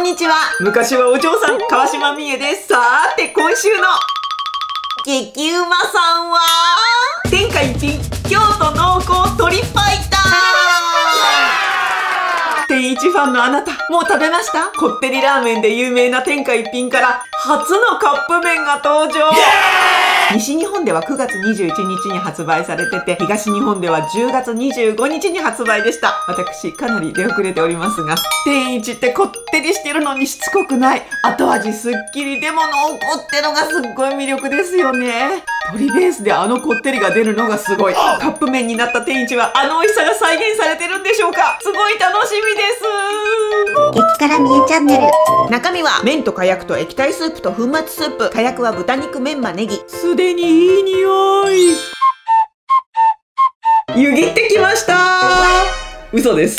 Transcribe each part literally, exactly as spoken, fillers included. こんにちは。昔はお嬢さん、川島美恵です。さーて、今週の激うまさんは、天下一品、京都濃厚鶏白湯。天一ファンのあなた、もう食べました？こってりラーメンで有名な天下一品から、初のカップ麺が登場。西日本ではくがつにじゅういちにちに発売されてて、東日本ではじゅうがつにじゅうごにちに発売でした。私、かなり出遅れておりますが、天一ってこってりしてるのにしつこくない。後味すっきりでも濃厚ってのがすっごい魅力ですよね。鶏ベースであのこってりが出るのがすごい。カップ麺になった天一はあの美味しさが再現されてるんでしょうか。すごい楽しみです。激辛みえチャンネル。中身は麺と火薬と液体スープと粉末スープ。火薬は豚肉、メンマ、ネギ。すでにいい匂い。湯切ってきました。嘘です。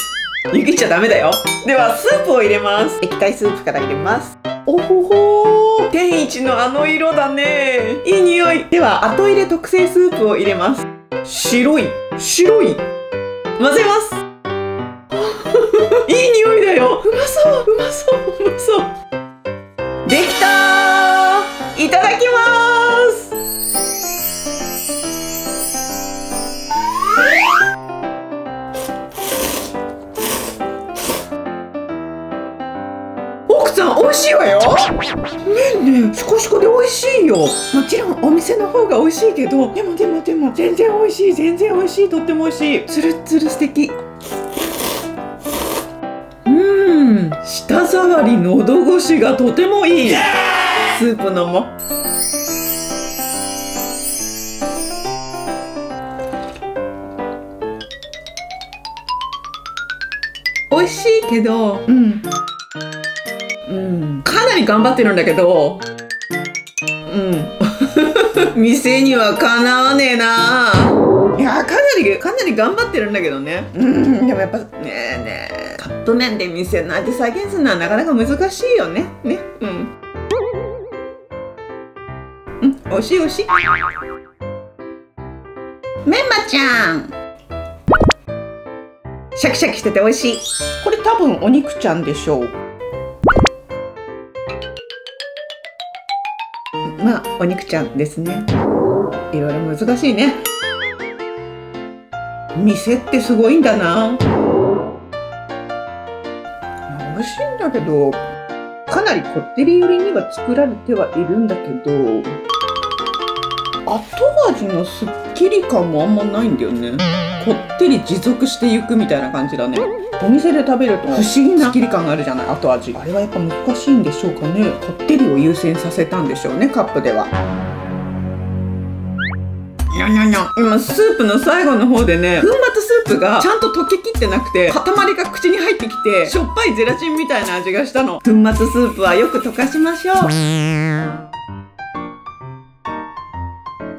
湯切っちゃダメだよ。ではスープを入れます。液体スープから入れます。おほほー。天一のあの色だね。いい匂い。では後入れ特製スープを入れます。白い白い。混ぜます。いい匂いだよ。うまそううまそううまそう。できたー。いただきます。美味しいわよ。麺ね、シコシコで美味しいよ。もちろんお店の方が美味しいけど、でもでもでも全然美味しい、全然美味しい、とっても美味しい。ツルッツル素敵。うーん、舌触り、喉越しがとてもいい。スープのも。美味しいけど、うん。うん、かなり頑張ってるんだけど、うん、店にはかなわねえなあ。いや、かなりかなり頑張ってるんだけどね。うん、でもやっぱねえねえ、カップ麺で店の味再現するのはなかなか難しいよね。ね、うん、うん、美味しい美味しい。メンマちゃん。シャキシャキしてて美味しい。これ多分お肉ちゃんでしょう。まあ、お肉ちゃんですね。いろいろ難しいね。店ってすごいんだな。美味しいんだけど、かなりこってり寄りには作られてはいるんだけど、後味のすっきり感もあんまないんだよね。こってり持続していくみたいな感じだね。お店で食べると不思議なスッキリ感があるじゃない、後味。あれはやっぱ難しいんでしょうかね。こってりを優先させたんでしょうね、カップでは。いやいやいや、今スープの最後の方でね、粉末スープがちゃんと溶けきってなくて、塊が口に入ってきて、しょっぱいゼラチンみたいな味がしたの。粉末スープはよく溶かしましょう。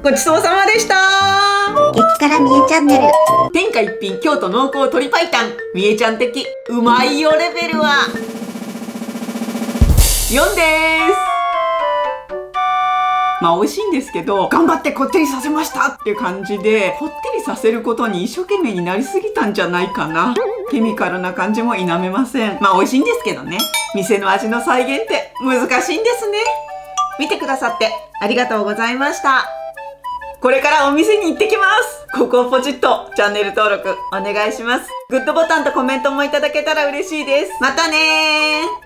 ごちそうさまでしたー。激辛みえチャンネル。天下一品京都濃厚鶏白湯。みえちゃん的うまいよレベルはよんでーす。まあ美味しいんですけど、頑張ってこってりさせましたっていう感じで、こってりさせることに一生懸命になりすぎたんじゃないかな。ケミカルな感じも否めません。まあ美味しいんですけどね。店の味の再現って難しいんですね。見てくださってありがとうございました。これからお店に行ってきます。ここをポチッとチャンネル登録お願いします。グッドボタンとコメントもいただけたら嬉しいです。またねー。